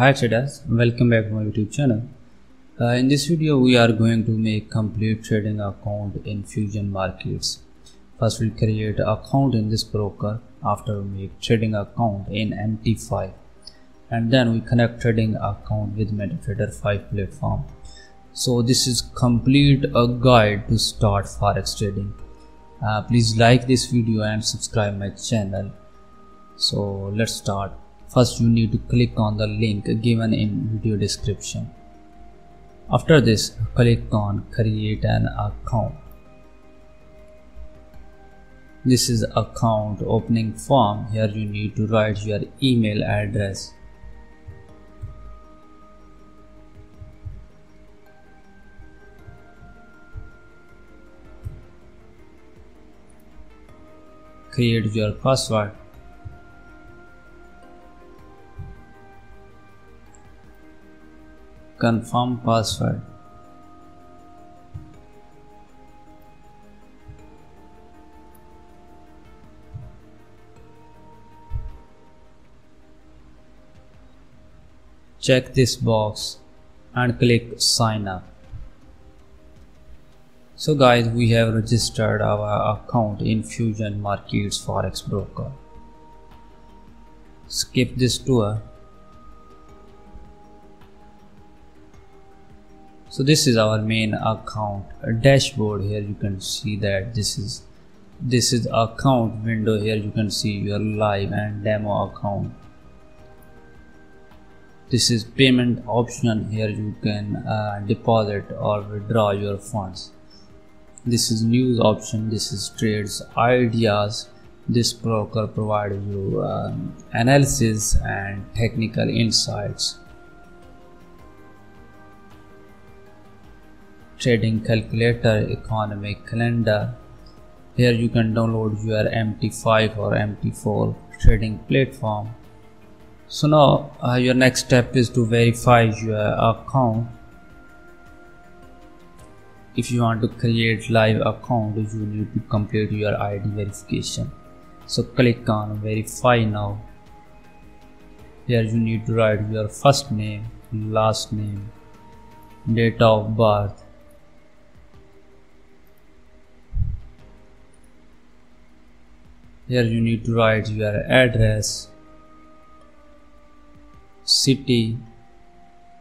Hi traders, welcome back to my YouTube channel. In this video we are going to make complete trading account in Fusion Markets. First we'll create account in this broker, after we make trading account in MT5, and then we connect trading account with MetaTrader 5 platform. So this is complete a guide to start forex trading. Please like this video and subscribe my channel. So let's start. First you need to click on the link given in video description. After this, click on create an account. This is account opening form. Here you need to write your email address. Create your password. Confirm password. Check this box and click sign up. So guys, we have registered our account in Fusion Markets Forex Broker. Skip this tour. So this is our main account dashboard. Here you can see that this is account window. Here you can see your live and demo account. This is payment option. Here you can deposit or withdraw your funds. This is news option. This is trades ideas. This broker provides you analysis and technical insights. Trading calculator, economic calendar. Here you can download your MT5 or MT4 trading platform. So now your next step is to verify your account. If you want to create live account, you need to complete your ID verification. So click on verify now. Here you need to write your first name, last name, date of birth. Here you need to write your address, city,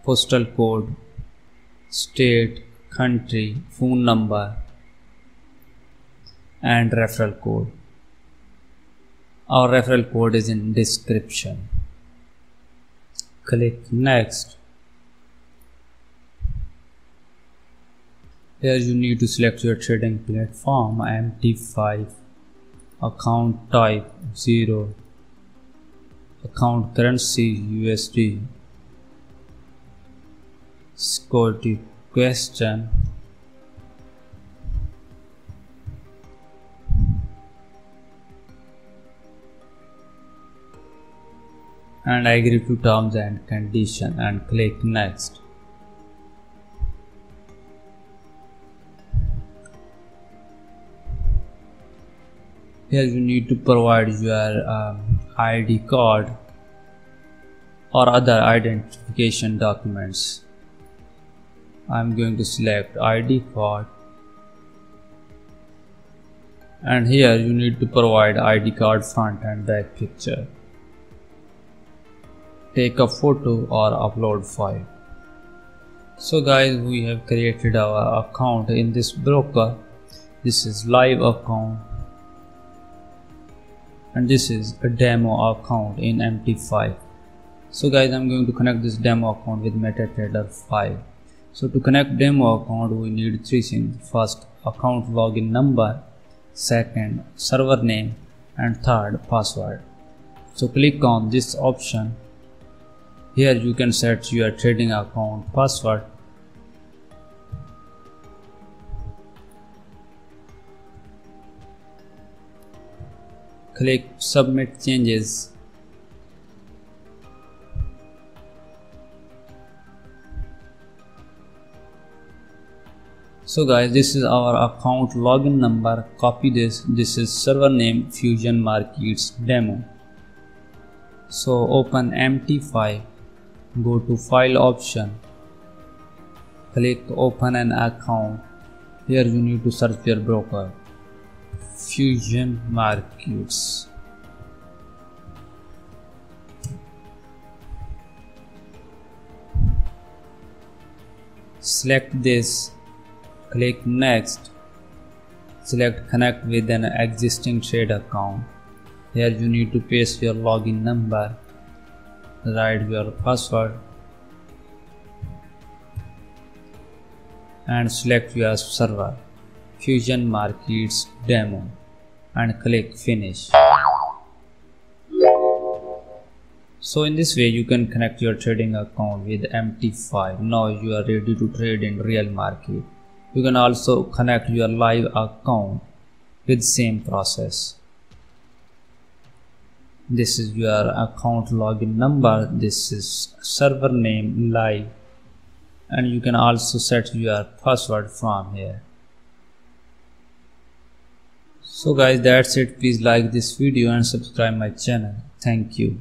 postal code, state, country, phone number and referral code. Our referral code is in description. Click next. Here you need to select your trading platform MT5. Account type 0, account currency USD, security question, and agree to terms and condition and click next. Here you need to provide your ID card or other identification documents. I'm going to select ID card, and here you need to provide ID card front and back picture. Take a photo or upload file. So guys, we have created our account in this broker. This is live account. And this is a demo account in MT5. So guys, I'm going to connect this demo account with MetaTrader 5. So to connect demo account, we need three things. First, account login number. Second, server name. And third, password. So click on this option. Here you can set your trading account password. Click submit changes. So guys, this is our account login number. Copy this. This is server name Fusion Markets demo. So open MT5. Go to File option. Click Open an account. Here you need to search your broker, Fusion Markets. Select this. Click Next. Select Connect with an existing trade account. Here you need to paste your login number. Write your password and select your server, Fusion Markets Demo, and click Finish. So in this way you can connect your trading account with MT5. Now you are ready to trade in real market. You can also connect your live account with same process. This is your account login number, this is server name, live, and you can also set your password from here. So guys, that's it. Please like this video and subscribe my channel. Thank you.